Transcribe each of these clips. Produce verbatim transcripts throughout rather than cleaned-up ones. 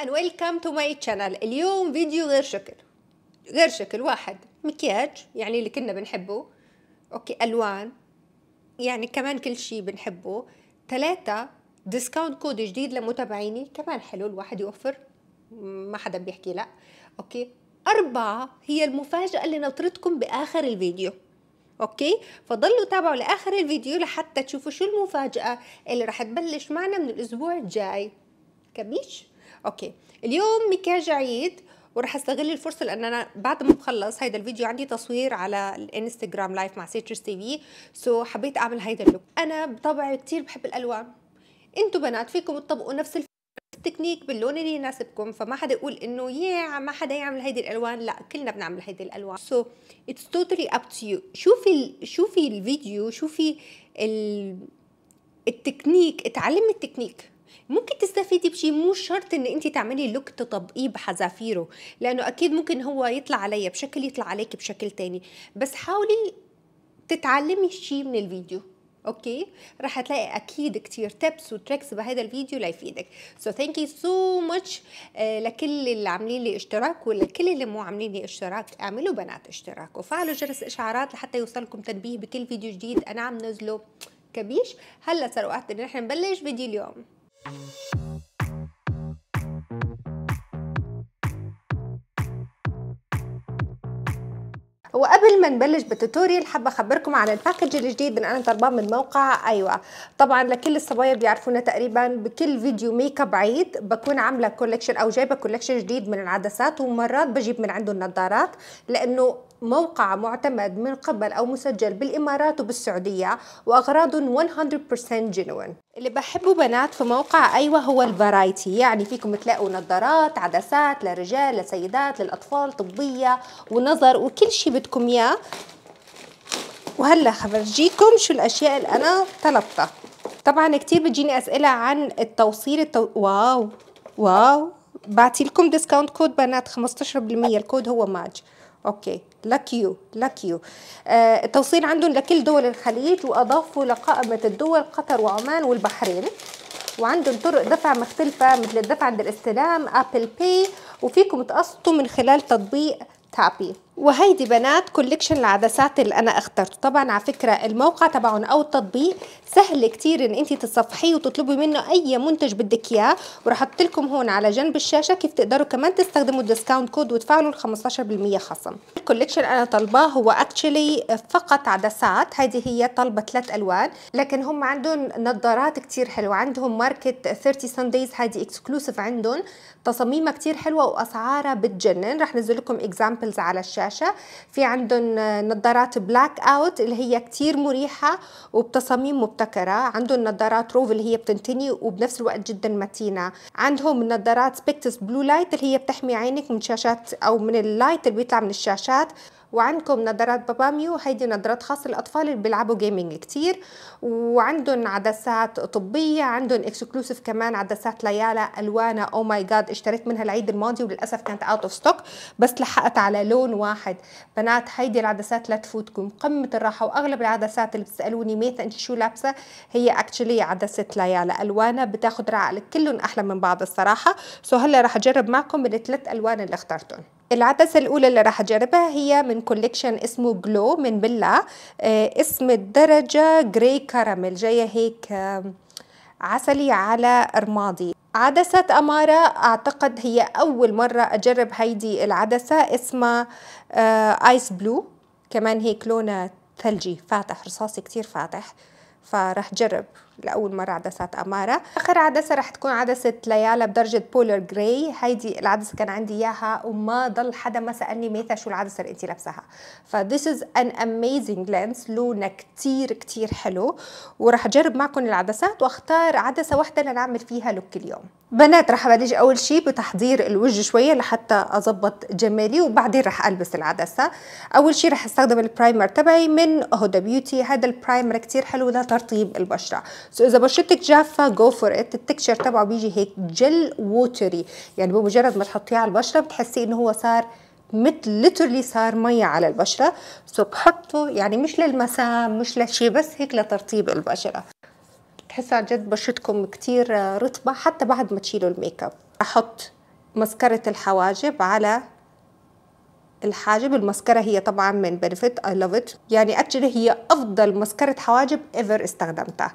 and welcome to my channel. اليوم فيديو غير شكل غير شكل واحد، مكياج يعني اللي كنا بنحبه، اوكي، الوان يعني كمان كل شيء بنحبه، ثلاثة ديسكاونت كود جديد لمتابعيني كمان حلو الواحد يوفر، ما حدا بيحكي لا، اوكي، أربعة هي المفاجأة اللي ناطرتكم بآخر الفيديو، اوكي، فضلوا تابعوا لآخر الفيديو لحتى تشوفوا شو المفاجأة اللي رح تبلش معنا من الأسبوع الجاي. كبيش؟ اوكي، اليوم مكياج عيد ورح استغل الفرصه لان انا بعد ما بخلص هيدا الفيديو عندي تصوير على الانستغرام لايف مع ستريس تي في، سو حبيت اعمل هيدا اللوك. انا بطبعي كثير بحب الالوان، انتم بنات فيكم تطبقوا نفس التكنيك باللون اللي يناسبكم، فما حدا يقول انه يا ما حدا يعمل هيدي الالوان، لا كلنا بنعمل هيدي الالوان، سو اتس توتالي اب تو يو. شوفي شوفي الفيديو، شوفي ال... التكنيك، اتعلمي التكنيك، ممكن تستفيدي بشيء، مو شرط ان انت تعملي لوك تطبقيه بحذافيره، لانه اكيد ممكن هو يطلع علي بشكل يطلع عليك بشكل تاني، بس حاولي تتعلمي شيء من الفيديو، اوكي؟ رح تلاقي اكيد كتير تبس وتريكس بهذا الفيديو ليفيدك. سو ثانك يو سو ماتش لكل اللي عاملين لي اشتراك، ولكل اللي مو عاملين لي اشتراك اعملوا بنات اشتراك وفعلوا جرس الاشعارات لحتى يوصلكم تنبيه بكل فيديو جديد انا عم نزله. كبيش؟ هلا صار وقت ان احنا نبلش فيديو اليوم. وقبل ما نبلش بالتوتوريال حابه اخبركم على الباكج الجديد اللي انا طالباه من موقع ايوه. طبعا لكل الصبايا بيعرفونا تقريبا بكل فيديو ميك اب عيد بكون عامله كولكشن او جايبه كولكشن جديد من العدسات، ومرات بجيب من عنده النظارات، لانه موقع معتمد من قبل او مسجل بالامارات وبالسعوديه واغراضهم مية بالمية جنوين. اللي بحبه بنات في موقع ايوه هو الفرايتي، يعني فيكم تلاقوا نظارات، عدسات لرجال، لسيدات، للاطفال، طبيه ونظر وكل شيء بدكم اياه. وهلا حفرجيكم شو الاشياء اللي انا طلبتها. طبعا كثير بتجيني اسئله عن التوصيل التو... واو واو بعتي لكم ديسكاونت كود بنات خمستعش بالمية، الكود هو ماج، اوكي، لكيو لكيو. آه التوصيل عندهم لكل دول الخليج، واضافوا لقائمه الدول قطر وعمان والبحرين، وعندهم طرق دفع مختلفه مثل الدفع عند الاستلام ابل باي، وفيكم تقسطوا من خلال تطبيق تابي. وهيدي بنات كوليكشن العدسات اللي انا اخترته. طبعا على فكره الموقع تبعهم او التطبيق سهل كتير ان انت تتصفحيه وتطلبي منه اي منتج بدك اياه، وراح احط لكم هون على جنب الشاشه كيف تقدروا كمان تستخدموا الديسكاونت كود وتفعلوا ال خمستعش بالمية خصم. الكوليكشن انا طالباه هو اكشلي فقط عدسات، هيدي هي طالبه ثلاث الوان، لكن هم عندهم نظارات كتير حلوه، عندهم ماركت ثلاثين سانديز، هيدي اكسكلوسيف عندهم، تصاميمها كتير حلوه واسعارها بتجنن، راح نزل لكم اكزامبلز على الشاشه. في عندهم نظارات بلاك اوت اللي هي كتير مريحه وبتصاميم مبتكره، عندهم نظارات روف اللي هي بتنتني وبنفس الوقت جدا متينه، عندهم نظارات سبيكتس بلو لايت اللي هي بتحمي عينك من شاشات او من اللايت اللي بيطلع من الشاشات، وعندكم نظارات باباميو هيدي نظارات خاصه للاطفال اللي بيلعبوا جيمنج كتير، وعندهم عدسات طبيه، عندهم اكسكلوسيف كمان عدسات ليالا الوانها او ماي جاد، اشتريت منها العيد الماضي وللاسف كانت اوت اوف ستوك بس لحقت على لون واحد. بنات هيدي العدسات لا تفوتكم، قمه الراحه، واغلب العدسات اللي بتسالوني ميتا انت شو لابسه هي اكشلي عدسه ليالا الوانها بتاخد رعقلك، كلهم احلى من بعض الصراحه. سو هلا رح اجرب معكم الثلاث الوان اللي اخترتهم. العدسه الاولى اللي راح اجربها هي من كوليكشن اسمه جلو من بيلا، آه اسم الدرجه جراي كراميل، جايه هيك آه عسلي على رمادي. عدسه امارا اعتقد هي اول مره اجرب هيدي العدسه، اسمها آه ايس بلو، كمان هيك لونها ثلجي فاتح رصاصي كتير فاتح، فرح جرب لاول مره عدسات امارا. اخر عدسه رح تكون عدسه ليالا بدرجه بولر جراي، هيدي العدسه كان عندي اياها وما ضل حدا ما سالني ميثا شو العدسه اللي انت لابساها، فذيس از ان اميزنج لينس، لونها كتير كتير حلو، ورح اجرب معكم العدسات واختار عدسه واحده لنعمل فيها لوك اليوم. بنات رح ابلش اول شيء بتحضير الوجه شويه لحتى اظبط جمالي، وبعدين رح البس العدسه. اول شيء رح استخدم البرايمر تبعي من هودا بيوتي، هذا البرايمر كتير حلو لترطيب البشره، سو so, إذا بشرتك جافة جو فور إت، التكشر تبعه بيجي هيك جل ووتري، يعني بمجرد ما تحطيه على البشرة بتحسي إنه هو صار مثل ليترلي صار مية على البشرة، سو so, بحطه يعني مش للمسام مش لشي بس هيك لترطيب البشرة. بتحسوا عن جد بشرتكم كتير رطبة حتى بعد ما تشيلوا الميك اب. أحط مسكرة الحواجب على الحاجب. المسكرة هي طبعا من بنفيت، I love it، يعني اكشلي هي افضل مسكرة حواجب ايفر استخدمتها.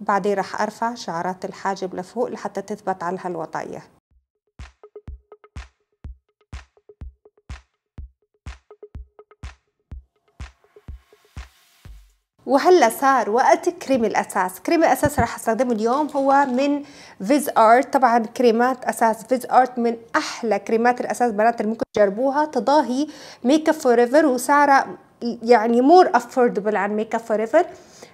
بعدين راح ارفع شعرات الحاجب لفوق لحتى تثبت على هالوطاية. وهلا صار وقت كريم الاساس. كريم الاساس راح استخدمه اليوم هو من فيز ارت. طبعا كريمات اساس فيز ارت من احلى كريمات الاساس بنات اللي ممكن تجربوها، تضاهي ميك اب فور ايفر، وسعرها يعني مور افوردبل عن ميك اب فور ايفر.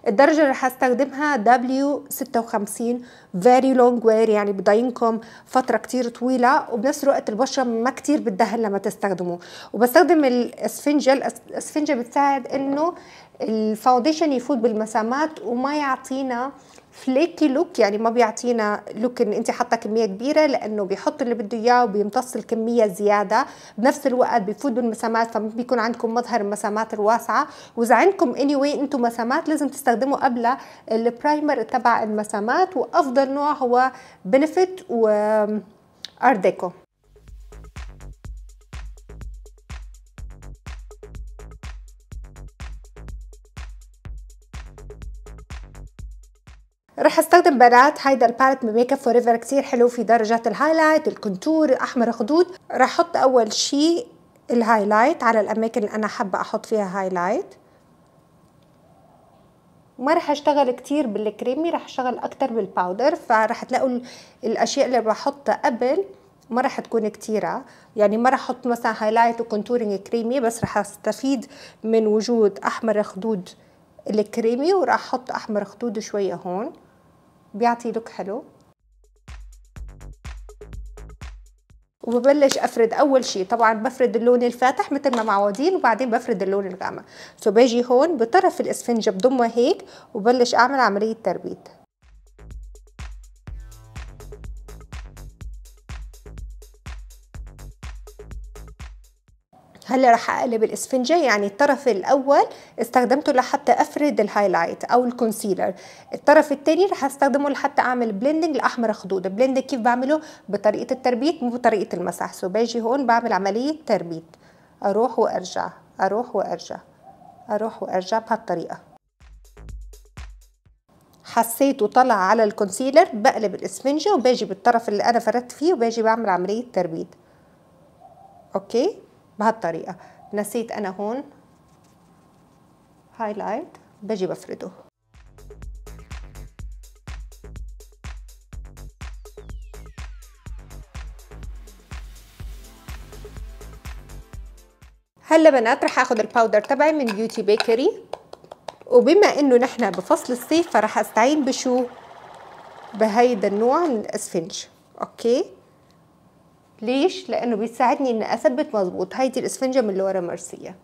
الدرجه اللي راح استخدمها دبليو ستة وخمسين فيري لونج وير، يعني بضاينكم فتره كتير طويله، وبنفس الوقت البشره ما كتير بتدهن لما تستخدموه. وبستخدم الاسفنجه، الاسفنجه بتساعد انه الفاونديشن يفوت بالمسامات وما يعطينا فليكي لوك، يعني ما بيعطينا لوك ان انت حاطه كميه كبيره، لانه بيحط اللي بده اياه وبيمتص الكميه زياده. بنفس الوقت بيفوت بالمسامات فما بيكون عندكم مظهر المسامات الواسعه. واذا عندكم اني واي انتم مسامات لازم تستخدموا قبل البرايمر تبع المسامات، وافضل نوع هو بنفيت و ار ديكو. رح استخدم بنات هيدا الباليت من ميك اب فور ايفر كثير حلو في درجات الهايلايت، الكونتور، احمر خدود. رح احط اول شيء الهايلايت على الاماكن اللي انا حابه احط فيها هايلايت. ما رح اشتغل كثير بالكريمي، رح اشتغل اكثر بالباودر، فرح تلاقوا الاشياء اللي بحطها قبل ما رح تكون كثيره، يعني ما رح احط مثلا هايلايت وكونتورينج كريمي، بس رح استفيد من وجود احمر خدود الكريمي، وراح احط احمر خدود شويه هون بيعطي لوك حلو. وببلش افرد اول شيء، طبعا بفرد اللون الفاتح مثل ما معودين، وبعدين بفرد اللون الغامق. سو باجي هون بطرف الاسفنجه بضمها هيك وبلش اعمل عمليه تربيط. هلا رح اقلب الاسفنجه، يعني الطرف الاول استخدمته لحتى افرد الهايلايت او الكونسيلر، الطرف الثاني رح استخدمه لحتى اعمل بلندنج لاحمر خدود. بلندنج كيف بعمله؟ بطريقه التربيط مو بطريقه المسح. سو باجي هون بعمل عمليه تربيط، اروح وارجع اروح وارجع اروح وارجع بهالطريقه. حسيت وطلع على الكونسيلر بقلب الاسفنجه وباجي بالطرف اللي انا فردت فيه وباجي بعمل عمليه تربيط. اوكي بهالطريقة. نسيت أنا هون هايلايت، بجي بفرده. هلا بنات رح اخذ الباودر تبعي من بيوتي بيكري، وبما انه نحن بفصل الصيف فرح استعين بشو؟ بهيدا النوع من الاسفنج. اوكي ليش؟ لانه بيساعدني ان اثبت مظبوط. هيدي الاسفنجه من لورا مرسيه،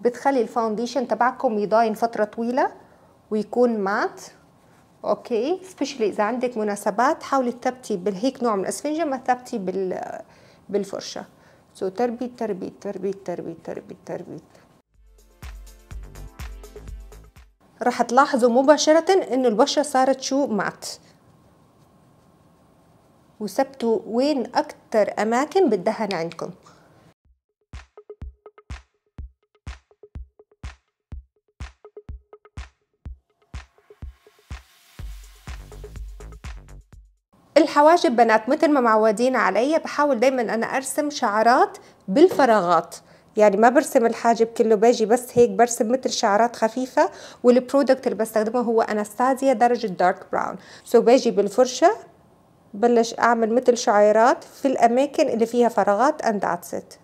بتخلي الفاونديشن تبعكم يضاين فتره طويله ويكون مات. اوكي سبيشلي اذا عندك مناسبات حاولي تثبتي بهيك نوع من الاسفنجه، ما تثبتي بال بالفرشه. سو تربيت تربيت تربيت تربيت تربيت تربيت. رح تلاحظوا مباشره انه البشره صارت شو؟ مات. وثبتوا وين أكتر أماكن بتدهن عندكم. الحواجب بنات مثل ما معودين علي بحاول دايما أنا أرسم شعرات بالفراغات، يعني ما برسم الحاجب كله، باجي بس هيك برسم مثل شعرات خفيفة. والبرودكت اللي بستخدمه هو أناستازيا درجة دارك براون. سو باجي بالفرشة بلش اعمل مثل شعيرات في الاماكن اللي فيها فراغات and that's it.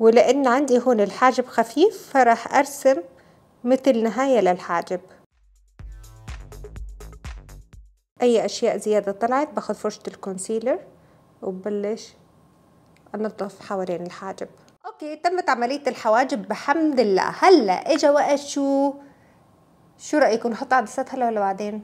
ولان عندي هون الحاجب خفيف فراح ارسم مثل نهاية للحاجب. اي اشياء زيادة طلعت باخذ فرشة الكونسيلر وببلش انظف حوالين الحاجب. اوكي تمت عمليه الحواجب بحمد الله. هلا اجا وقت شو؟ شو رايكم نحط عدسات هلا ولا بعدين؟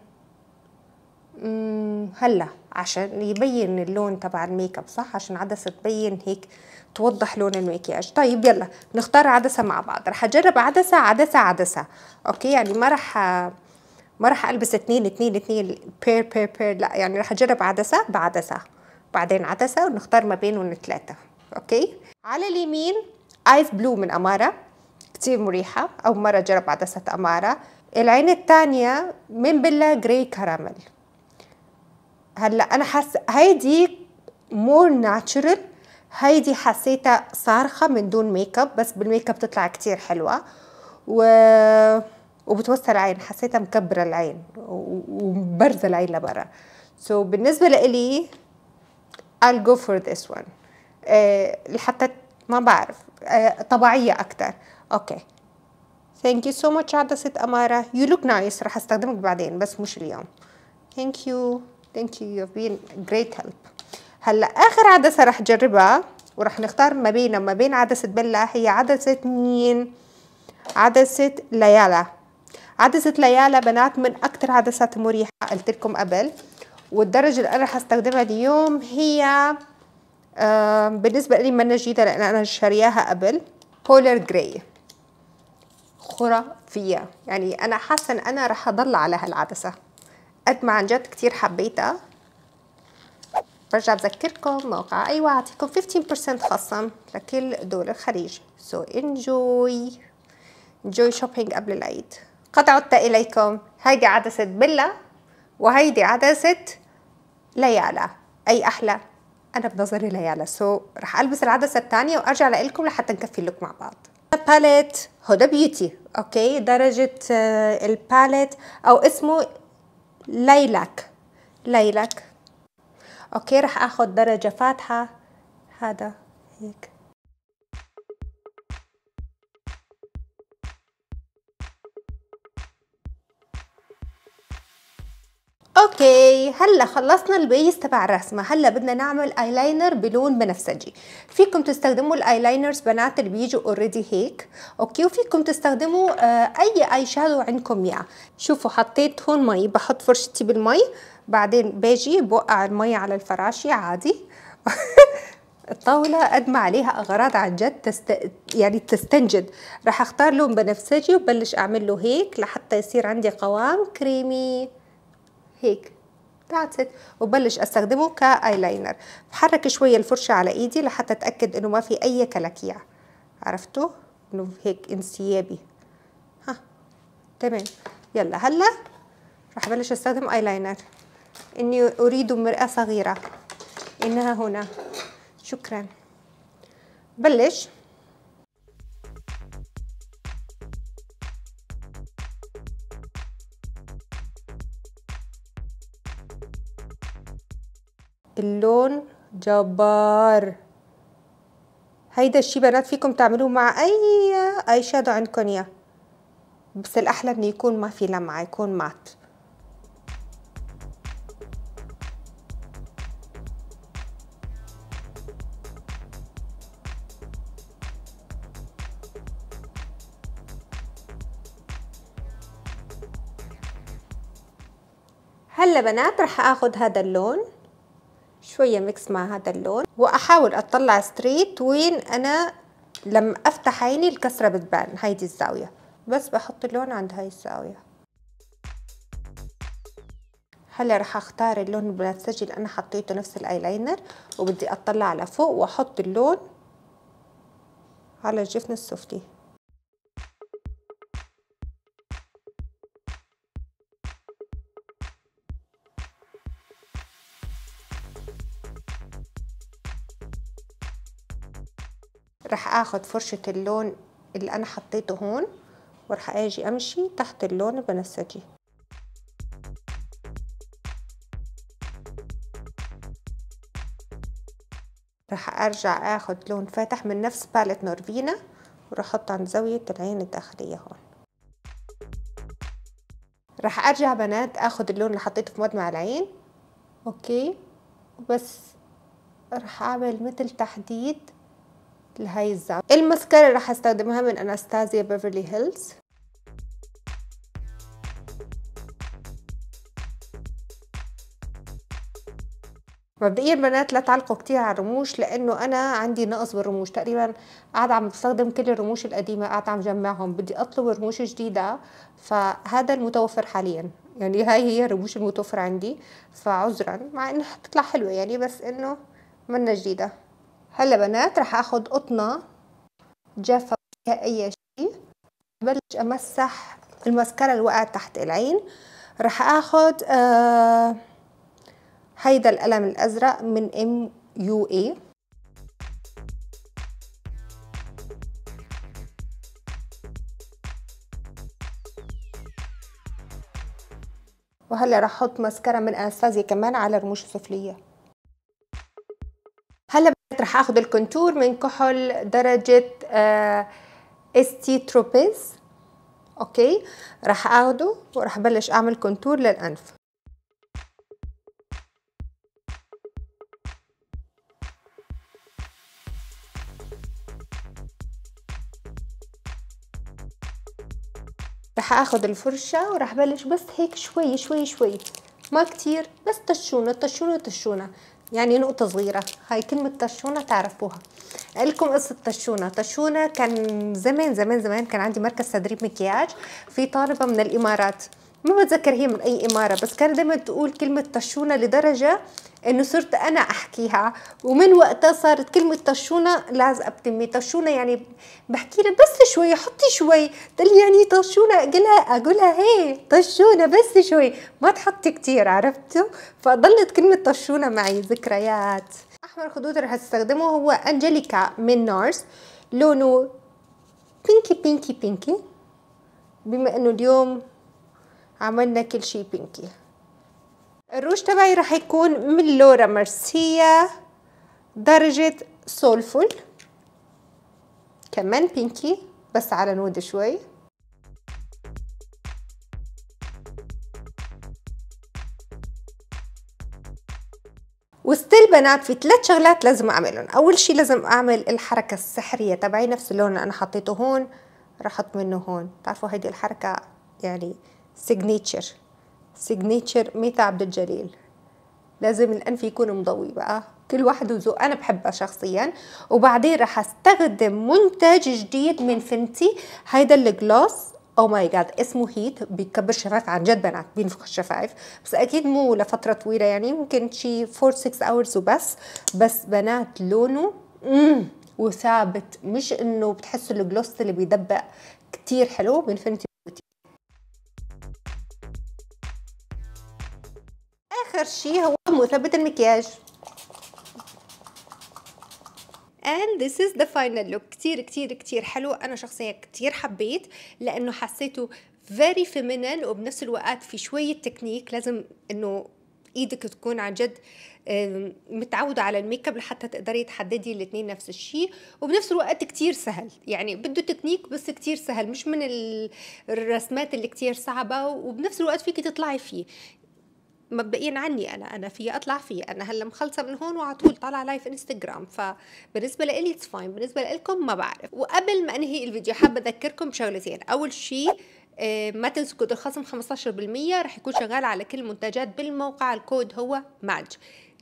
امم هلا عشان يبين اللون تبع الميك اب، صح؟ عشان عدسه تبين هيك توضح لون المكياج. طيب يلا نختار عدسه مع بعض. رح اجرب عدسه عدسه عدسه، اوكي؟ يعني ما رح ما رح البس اثنين اثنين اثنين بير بير بير، لا يعني رح اجرب عدسه بعدسه، بعدين عدسه، ونختار ما بينهم ثلاثه، اوكي؟ على اليمين ايز بلو من امارة، كتير مريحه، اول مره اجرب عدسه امارة. العين الثانيه من بيلا جراي كراميل. هلا انا حاسه هيدي مور ناتشرال، هيدي حسيتها صارخه من دون ميك اب، بس بالميك اب بتطلع كتير حلوه و... وبتوسع العين، حسيتها مكبره العين ومبرزه العين لبرا. سو so بالنسبه لإلي I'll go for this one. أه لحتى ما بعرف أه طبيعيه اكتر. اوكي ثانك يو سو ماتش عدسه امارة، يو لوك نايس، رح استخدمك بعدين بس مش اليوم. ثانك يو ثانك يو يو بين جريت هيلب. هلا اخر عدسه رح اجربها ورح نختار ما بينها وما بين عدسه بيلا، هي عدسه مين؟ عدسه ليالا. عدسه ليالا بنات من اكثر عدسات مريحه، قلت لكم قبل، والدرجه اللي انا رح استخدمها اليوم هي آه بالنسبه لي منا جديده لان انا شارياها قبل، بولر جراي. خرافيه، يعني انا حاسه ان انا رح اضل على هالعدسه قد ما عن جد كتير حبيتها. برجع بذكركم موقع ايوه اعطيكم خمستاشر بالمية خصم لكل دول الخليج. سو انجوي انجوي شوبينج قبل العيد. قد عدت اليكم، هيدي عدسه بيلا وهيدي عدسه ليالا. اي احلى؟ انا بنظري ليالا. سو رح البس العدسه الثانيه وارجع لكم لحتى نكفي اللوك مع بعض. باليت هودا بيوتي، اوكي؟ درجه الباليت او اسمه ليلك ليلك، اوكي؟ رح اخذ درجة فاتحة، هذا هيك اوكي. هلا خلصنا البيس تبع الرسمه، هلا بدنا نعمل ايلاينر بلون بنفسجي. فيكم تستخدموا الايلاينرز بنات اللي بيجوا اوريدي هيك، اوكي؟ وفيكم تستخدموا آه اي اي شادو عندكم اياه. شوفوا حطيت هون مي، بحط فرشتي بالمي، بعدين باجي بوقع المي على الفراشي عادي. الطاوله قد ما عليها اغراض عن جد تست... يعني تستنجد. راح اختار لون بنفسجي وبلش اعمل له هيك لحتى يصير عندي قوام كريمي هيك، ذاتس ات، وبلش استخدمه كايلاينر. بحرك شويه الفرشه على ايدي لحتى اتاكد انه ما في اي كلاكيع، عرفتوا؟ انه هيك انسيابي. ها تمام. يلا هلا رح بلش استخدم ايلاينر. اني اريد مرآة صغيره، انها هنا، شكرا. بلش اللون جبار. هيدا الشي بنات فيكم تعملوه مع اي اي شادو عندكم اياه، بس الاحلى انه يكون ما في لمعه، يكون مات. هلا بنات رح اخذ هذا اللون شوية ميكس مع هذا اللون، واحاول اطلع ستريت وين انا لما افتح عيني الكسرة بتبان، هيدي الزاوية، بس بحط اللون عند هاي الزاوية. هلا رح اختار اللون البنفسجي اللي انا حطيته نفس الايلاينر، وبدي اطلع لفوق واحط اللون على الجفن السفلي. رح اخذ فرشة اللون اللي انا حطيته هون ورح اجي امشي تحت اللون البنفسجي. رح ارجع اخذ لون فاتح من نفس باليت نورفينا ورح احطه عند زاوية العين الداخلية هون. رح ارجع بنات اخذ اللون اللي حطيته في مدمع العين، اوكي؟ بس رح اعمل مثل تحديد لهي الزاوية. المسكرة رح استخدمها من أناستاسيا بيفرلي هيلز. مبدئيا بنات لا تعلقوا كتير على الرموش، لانه انا عندي نقص بالرموش، تقريبا قاعده عم بستخدم كل الرموش القديمه، قاعده عم جمعهم، بدي اطلب رموش جديده، فهذا المتوفر حاليا، يعني هاي هي الرموش المتوفر عندي، فعذرا مع انها بتطلع حلوه يعني، بس انه منا جديده. هلا بنات رح اخذ قطنه جافه فيها اي شيء، بلش امسح المسكره اللي وقعت تحت العين. رح اخذ آه هيدا القلم الازرق من إم يو آي. وهلا رح احط ماسكارا من اناستازيا كمان على الرموش السفليه. هلا رح اخذ الكونتور من كحل درجه آه استي تروبيز. اوكي رح اخده ورح بلش اعمل كونتور للانف. رح اخذ الفرشه ورح بلش بس هيك شوي شوي شوي، ما كتير، بس طشونه طشونه طشونه، يعني نقطه صغيره. هاي كلمه طشونه تعرفوها، قالكم قصه طشونه. طشونه كان زمان زمان زمان كان عندي مركز تدريب مكياج، في طالبه من الامارات، ما بتذكر هي من اي اماره، بس كانت دائما تقول كلمه طشونه لدرجه انه صرت انا احكيها، ومن وقتها صارت كلمه طشونه لازقه بتمي. طشونه يعني بحكي لها بس شوي، حطي شوي، تقول لي يعني طشونه، اقولها اقولها هي طشونه بس شوي، ما تحطي كثير، عرفتوا؟ فضلت كلمه طشونه معي ذكريات. احمر خدود رح استخدمه هو انجليكا من نارس، لونه بينكي بينكي بينكي، بما انه اليوم عملنا كل شيء بينكي. الروج تبعي رح يكون من لورا مرسية درجة سولفول، كمان بينكي بس على نود شوي. وستيل بنات في ثلاث شغلات لازم اعملهم. اول شيء لازم اعمل الحركة السحرية تبعي، نفس اللون اللي انا حطيته هون رح احط منه هون. بتعرفوا هيدي الحركة يعني سيجنيتشر سيجنيتشر ميتا عبد الجليل، لازم الانف يكون مضوي، بقى كل واحد وذوق، انا بحبها شخصيا. وبعدين رح استخدم منتج جديد من فنتي، هيدا الجلوس او ماي جاد، اسمه هيت، بيكبر شفايف عن جد بنات، بينفخ الشفايف، بس اكيد مو لفتره طويله يعني، ممكن شي أربعة ستة اورز وبس. بس بنات لونه امم وثابت، مش انه بتحسوا الجلوس اللي بيدبق، كتير حلو من فنتي. آخر شيء هو مثبت المكياج. And this is the final look. كتير كتير كتير حلو، أنا شخصيا كتير حبيت، لأنه حسيته very feminine، وبنفس الوقت في شوية تكنيك، لازم إنه إيدك تكون عن جد متعودة على الميك اب لحتى تقدري تحددي الاثنين نفس الشيء، وبنفس الوقت كتير سهل، يعني بده تكنيك بس كتير سهل، مش من الرسمات اللي كتير صعبة، وبنفس الوقت فيكي تطلعي فيه. مبدئيا عني انا انا في اطلع فيه، انا هلا مخلصه من هون وعلى طول طالعه لايف انستغرام، فبالنسبه لي اتس فاين، بالنسبه لكم ما بعرف. وقبل ما انهي الفيديو حابه اذكركم بشغلتين. اول شيء ما تنسوا كود الخصم خمسة عشر بالمية رح يكون شغال على كل المنتجات بالموقع، الكود هو ماج.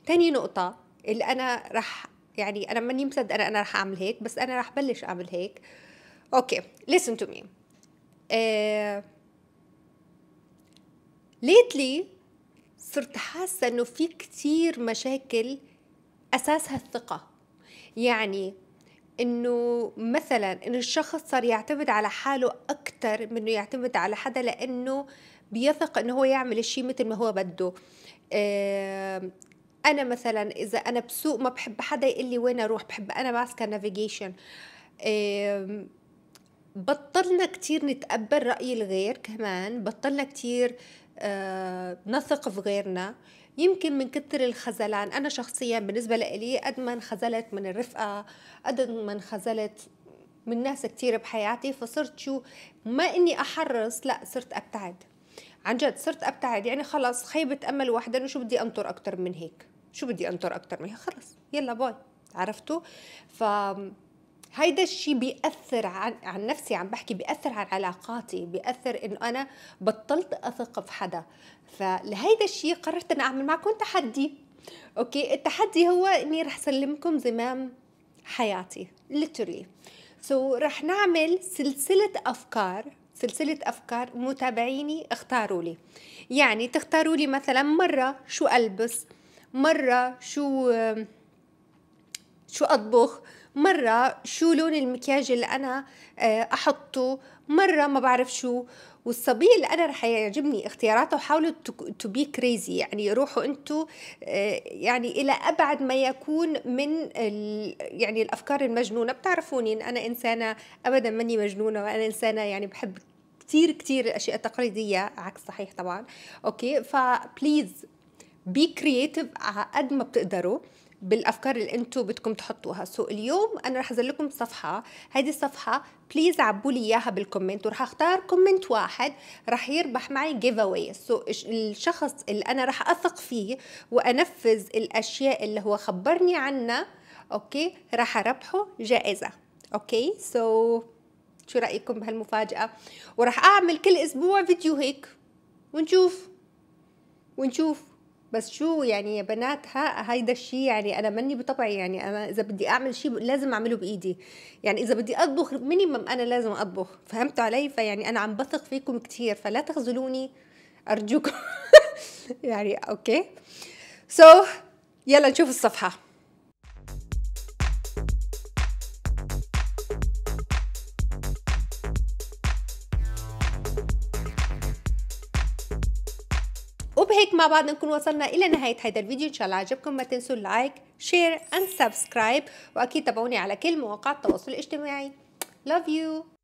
ثاني نقطه اللي انا رح يعني انا ماني مصدقه انا انا رح اعمل هيك، بس انا رح بلش اعمل هيك. اوكي listen to me. آه... lately صرت حاسة انه في كتير مشاكل اساسها الثقة، يعني انه مثلا انه الشخص صار يعتمد على حاله اكتر من انه يعتمد على حدا، لانه بيثق انه هو يعمل الشي مثل ما هو بده. آه انا مثلا اذا انا بسوق ما بحب حدا يقول لي وين اروح، بحب انا ماسكة نافيجيشن. آه بطلنا كتير نتقبل رأي الغير، كمان بطلنا كتير آه، نثق في غيرنا، يمكن من كتر الخزلان. أنا شخصيا بالنسبة لي قد ما انخزلت من الرفقة، قد ما انخزلت من ناس كتير بحياتي، فصرت شو ما إني أحرص، لا صرت أبتعد عن جد، صرت أبتعد، يعني خلاص خيبة أمل واحدة، إنه شو بدي أنطر أكتر من هيك، شو بدي أنطر أكتر من هيك، خلص يلا باي، عرفتوا؟ ف هيدا الشي بيأثر عن, عن نفسي، عم بحكي بيأثر عن علاقاتي، بيأثر إنه أنا بطلت أثق في حدا. فلهيدا الشي قررت أنا أعمل معكم تحدي، اوكي. التحدي هو اني رح سلمكم زمام حياتي literally. سو so, رح نعمل سلسلة افكار سلسلة افكار متابعيني اختاروا لي، يعني تختاروا لي مثلا مرة شو البس، مرة شو شو اطبخ، مرة شو لون المكياج اللي انا احطه، مرة ما بعرف شو. والصبي اللي انا رح يعجبني اختياراته، حاولوا تو بي كريزي، يعني روحوا انتم يعني الى ابعد ما يكون من يعني الافكار المجنونه. بتعرفوني ان انا انسانه ابدا ماني مجنونه، وانا انسانه يعني بحب كثير كثير الاشياء التقليديه، عكس صحيح طبعا. اوكي، فبليز بي كرييتيف على قد ما بتقدروا بالافكار اللي انتم بدكم تحطوها. سو اليوم انا رح انزل لكم صفحه، هذه الصفحه بليز عبوا لي اياها بالكومنت، ورح اختار كومنت واحد رح يربح معي جيف اواي. سو الشخص اللي انا رح اثق فيه وانفذ الاشياء اللي هو خبرني عنها، اوكي، رح اربحه جائزه. اوكي، سو شو رايكم بهالمفاجاه؟ ورح اعمل كل اسبوع فيديو هيك ونشوف ونشوف بس شو يعني يا بنات. ها هيدا الشيء يعني انا ماني بطبعي، يعني انا اذا بدي اعمل شيء لازم اعمله بايدي، يعني اذا بدي اطبخ مينيمم انا لازم اطبخ، فهمتوا علي؟ فيعني انا عم بثق فيكم كثير، فلا تخذلوني ارجوكم. يعني اوكي، سو so, يلا نشوف الصفحه. وبهيك مع بعض نكون وصلنا الى نهايه هذا الفيديو. ان شاء الله عجبكم، ما تنسوا اللايك شير اند سبسكرايب، واكيد تابعوني على كل مواقع التواصل الاجتماعي. لاف يو.